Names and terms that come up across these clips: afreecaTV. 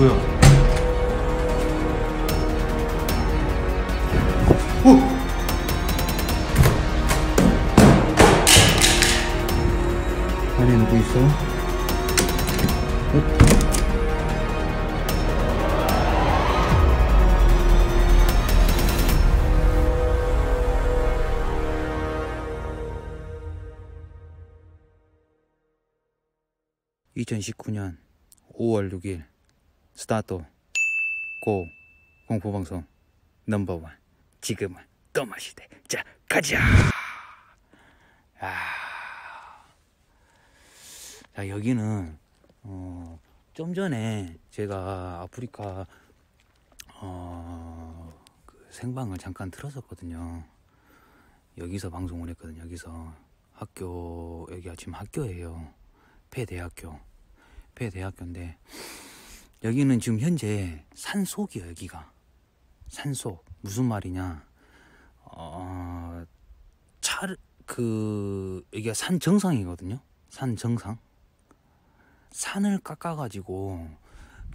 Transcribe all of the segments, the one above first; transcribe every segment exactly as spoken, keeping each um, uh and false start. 뭐야? 오! 안에 누구 있어? 오! 이천십구 년 오월 육 일 스타트 고 공포방송 넘버원 지금은 또마시대. 자 가자. 아, 자 여기는 어, 좀 전에 제가 아프리카 어, 그 생방을 잠깐 틀었었거든요. 여기서 방송을 했거든요. 여기서 학교, 여기가 지금 학교예요. 폐대학교, 폐대학교인데 여기는 지금 현재 산속이에요. 여기가 산속. 무슨 말이냐, 어, 차, 그 여기가 산 정상이거든요. 산 정상, 산을 깎아 가지고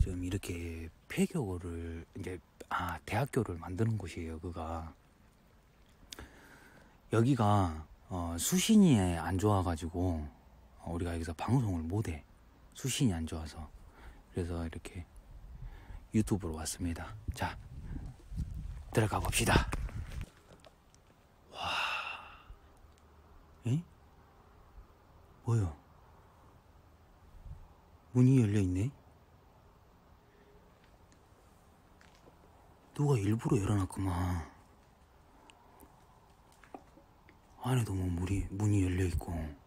좀 이렇게 폐교를 이제 아 대학교를 만드는 곳이에요. 그가 여기가 어, 수신이 안 좋아 가지고 우리가 여기서 방송을 못해. 수신이 안 좋아서. 그래서 이렇게 유튜브로 왔습니다. 자, 들어가 봅시다. 와, 에? 뭐야? 문이 열려있네? 누가 일부러 열어놨구만. 안에도 뭐 문이, 문이 열려있고.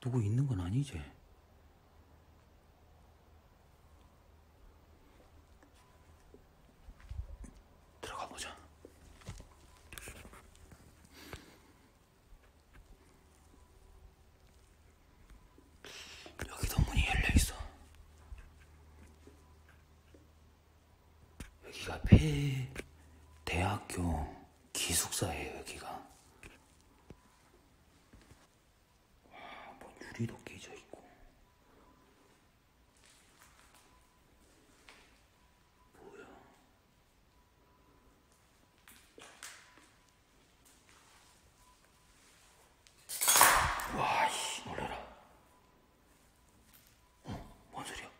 누구 있는 건 아니지? 들어가 보자. 여기도 문이 열려 있어. 여기가 폐 대학교 기숙사예요. 여기가. 귀도 깨져 있고. 뭐야? 와, 씨, 놀래라. 어, 뭔 소리야?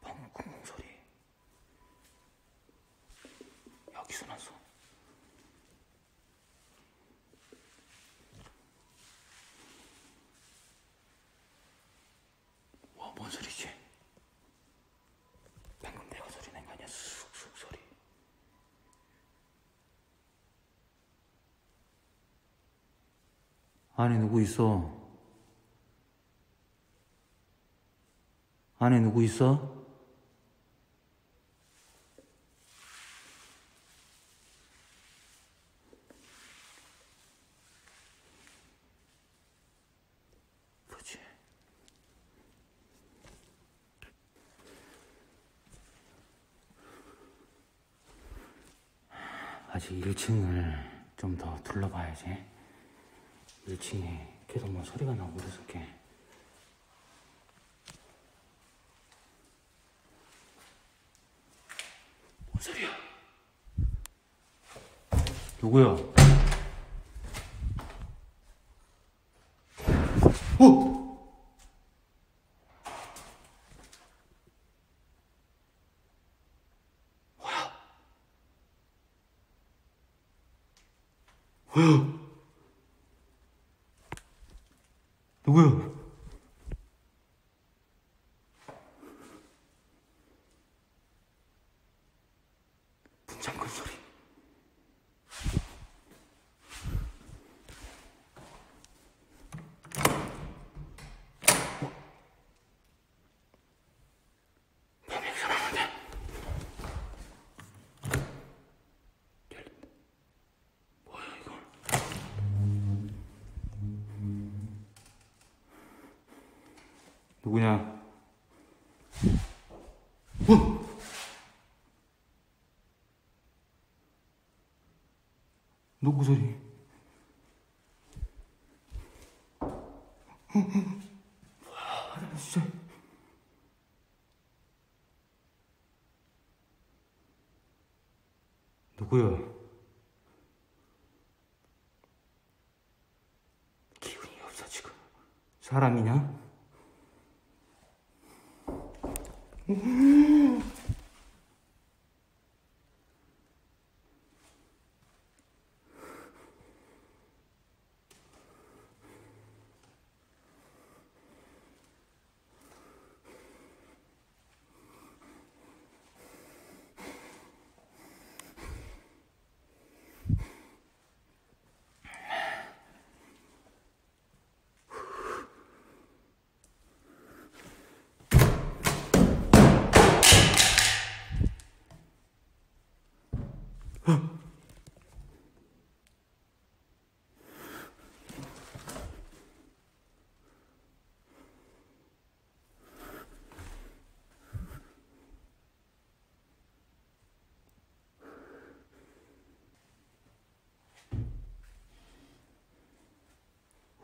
방금 쿵쿵 소리. 여기서 났어. 뭔 소리지? 방금 내가 소리 낸 거 아니야? 쑥쑥 소리. 안에 누구 있어? 안에 누구 있어? 아직 일 층을 좀 더 둘러봐야지. 일 층에 계속 뭐 소리가 나고 그랬을게. 뭔 소리야? 누구야? 어? 뭐야? 누구야? 문 잠근 소리. 누구냐? 어? 누구 소리? 와, 나 진짜. 누구야? 기운이 없어 지금. 사람이냐?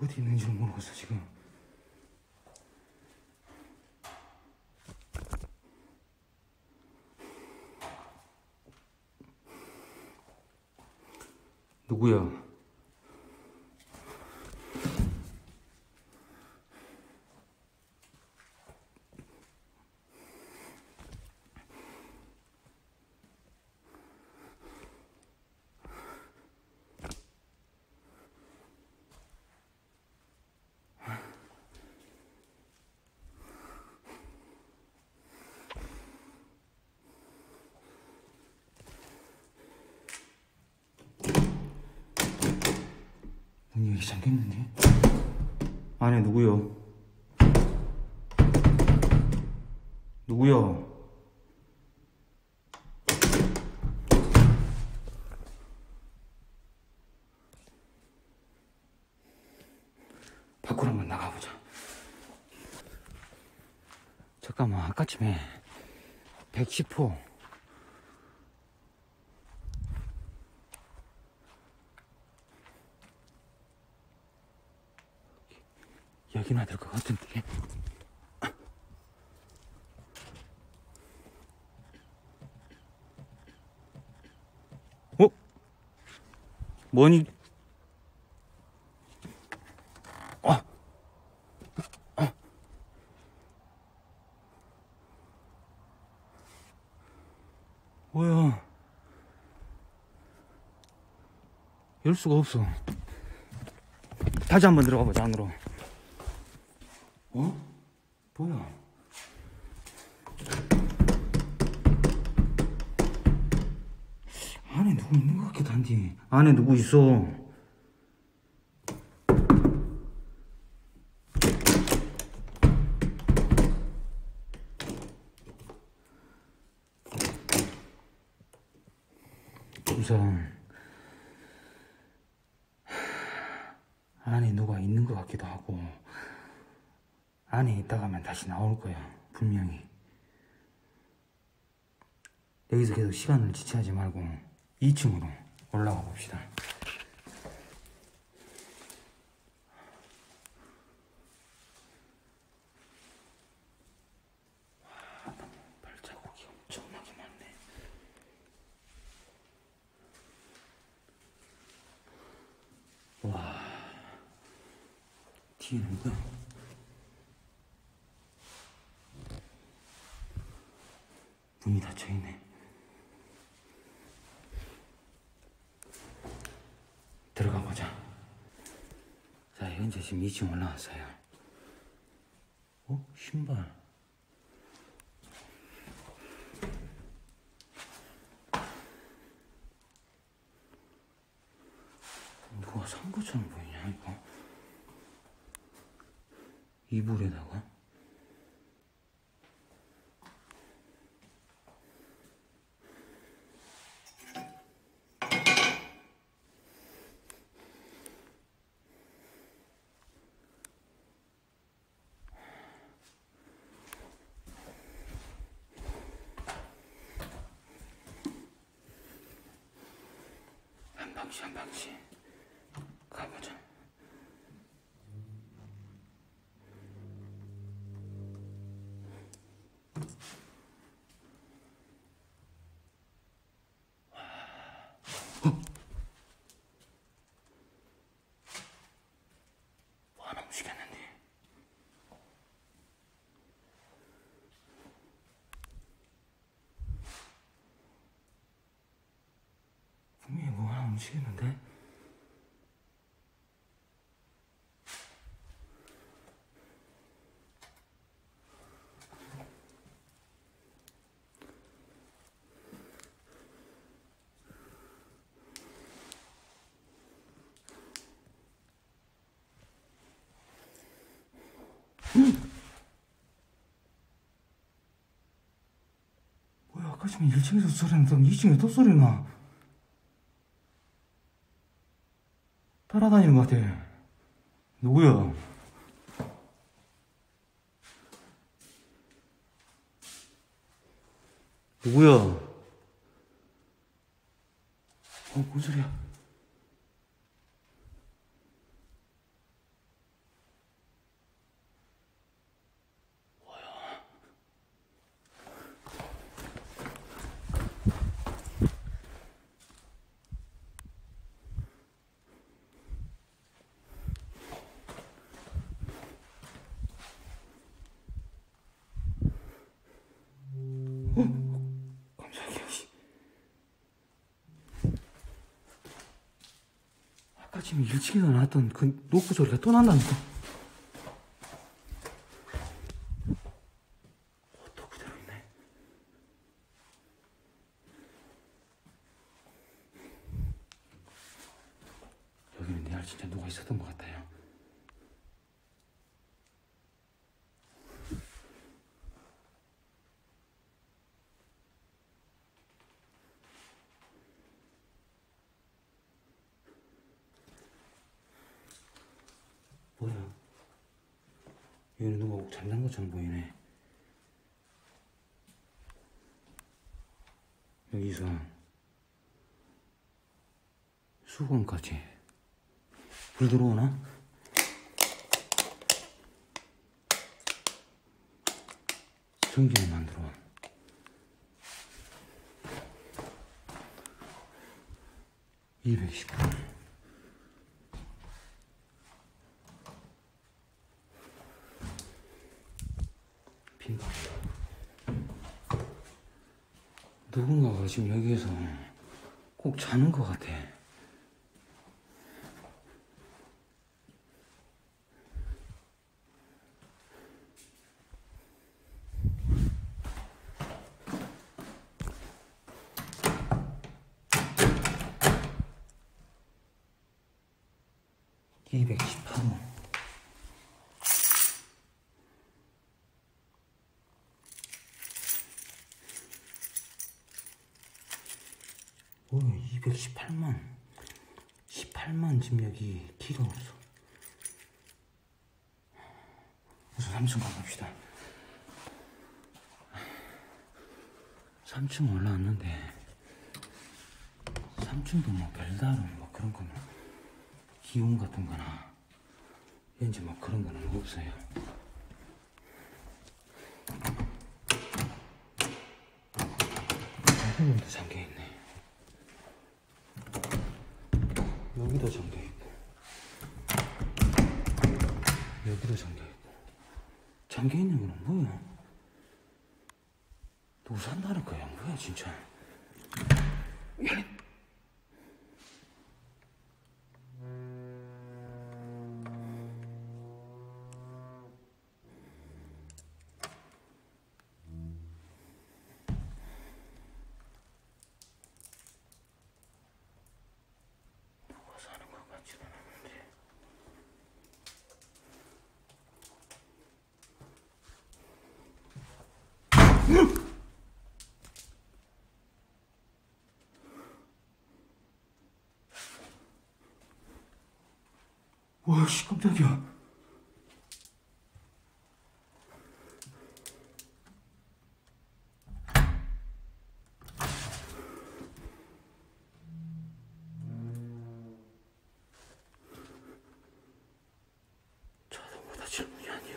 어디 있는지를 모르겠어 지금. 누구야? 문이 여기 잠겼는데? 안에 누구요? 누구요? 밖으로 한번 나가보자. 잠깐만, 아까쯤에 백십 호 여기나 될 것 같은데. 어? 뭐니? 아, 아, 뭐야? 열 수가 없어. 다시 한번 들어가 보자 안으로. 어? 뭐야? 안에 누구 있는 것 같기도 한데. 안에 누구 있어? 우선 안에 누가 있는 것 같기도 하고 안에 있다가만 다시 나올 거야 분명히. 여기서 계속 시간을 지체하지 말고 이 층으로 올라가 봅시다. 발자국이 엄청나게 많네. 와, 뒤에 누구야? 문이 닫혀있네. 들어가보자. 자, 현재 지금 이 층 올라왔어요. 어? 신발. 누가 산 것처럼 보이냐 이거? 이불에다가? 한 방씩 한 방씩 가보자. 움직이는데? 뭐야, 아까 지금 일 층에서 소리 났던 이 층에 또 소리 나. 따라다니는 것 같아. 누구야? 누구야? 어, 뭔 소리야? 뭐야? 지금 일 층에서 나왔던 그 노크 소리가 또 난다니까. 옷도 그대로 있네. 여기는 내가 진짜 누가 있었던 것 같아요. 뭐야? 얘는 누가 잠잔 것처럼 보이네. 여기서 수건까지. 불 들어오나? 전기는 안 들어와. 이백십 분. 누군가가 지금 여기에서 꼭 자는 것 같아. 이백십팔 호. 오, 이백십팔만. 십팔만 지금 여기 키가 없어. 우선 삼 층 가봅시다. 삼 층 올라왔는데 삼 층도 뭐 별다른 뭐 그런 거는 기온 같은 거나 왠지 뭐 그런 거는 없어요. 여기도 잠겨있네. 여기도 잠겨있고 여기도 잠겨있고. 잠겨있는 거는 뭐야? 누구 산다는 거야? 뭐야 진짜. 와, 씨, 깜짝이야. 음. 정리 아니요.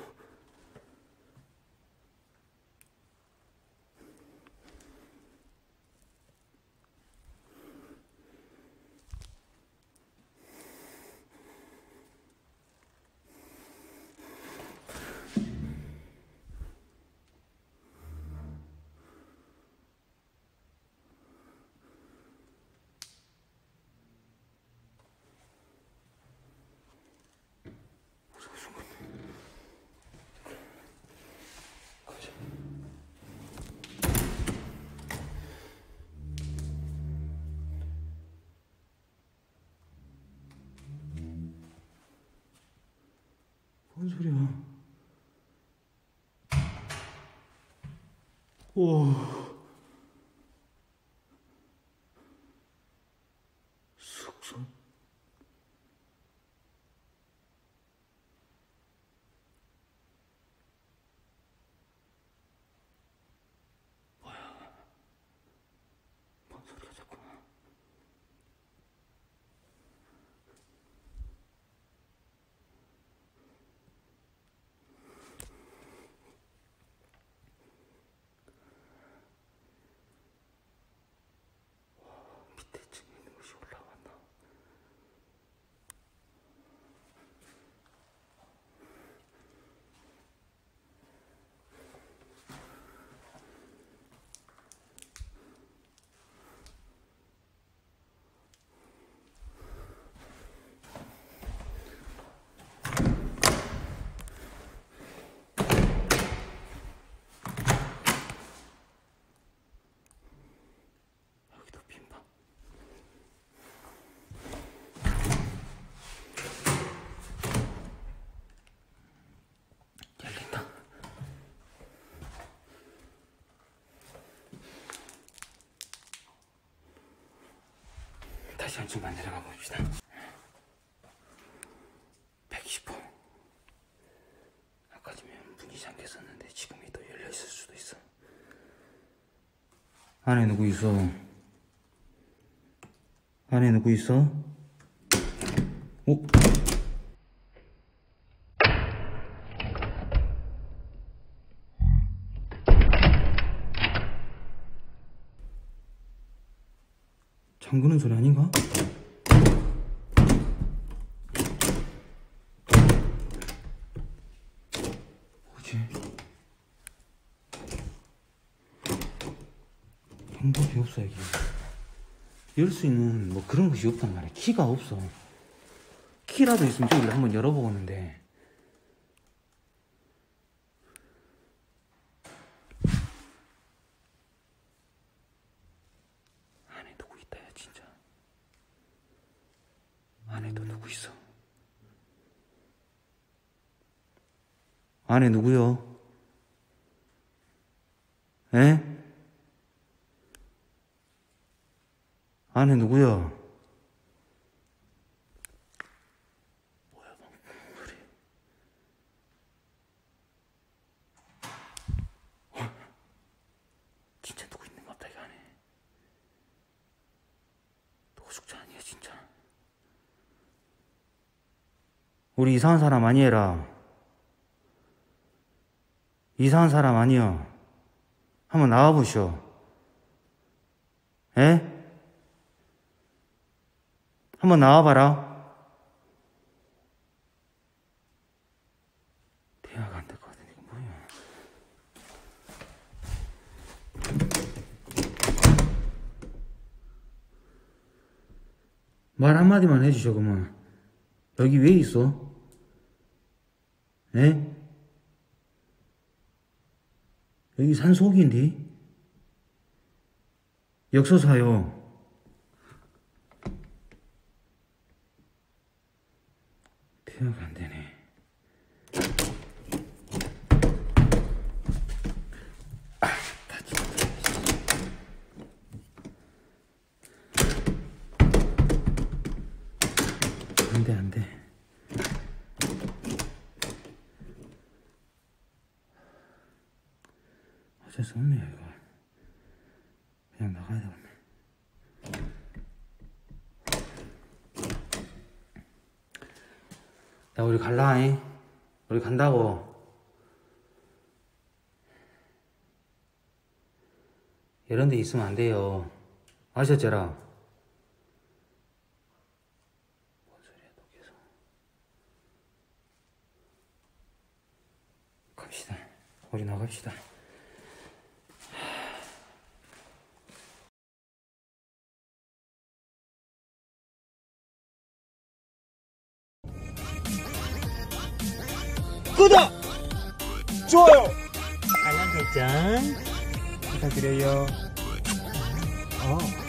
뭔 소리야? 오, 숙소? 뭐야? 뭔 소리가 자꾸 나? 다시 한층만 내려가 봅시다. 백십 호. 아까쯤엔 문이 잠겼었는데 지금이 또 열려있을 수도 있어. 안에 누구 있어? 안에 누구 있어? 어? 잠그는 소리 아닌가? 뭐지? 방법이 없어 여기. 열 수 있는 뭐 그런 것이 없단 말이야. 키가 없어. 키라도 있으면 저기를 한번 열어보겠는데. 안에 누구요? 에? 안에 누구요? 뭐야 방금 소리? 어? 진짜 누구 있는 것 같다 이 안에. 노숙자 아니야 진짜. 우리 이상한 사람 아니에라. 이상한 사람 아니요. 한번 나와보시오. 에? 한번 나와봐라. 대화가 안 될 것 같은데, 이거 뭐야. 말 한마디만 해주셔, 그만. 여기 왜 있어? 에? 여기 산속인데? 역서사요. 대화가 안 되네. 아, 다치겠다. 안 돼, 안 돼. 어쩔 수 없네요 이거. 그냥 나가야 되겠네. 야 우리 갈라잉. 우리 간다고. 이런 데 있으면 안 돼요. 아셨죠? 갑시다. 우리 나갑시다. 구독! 좋아요! 알람 설정 부탁드려요. 어.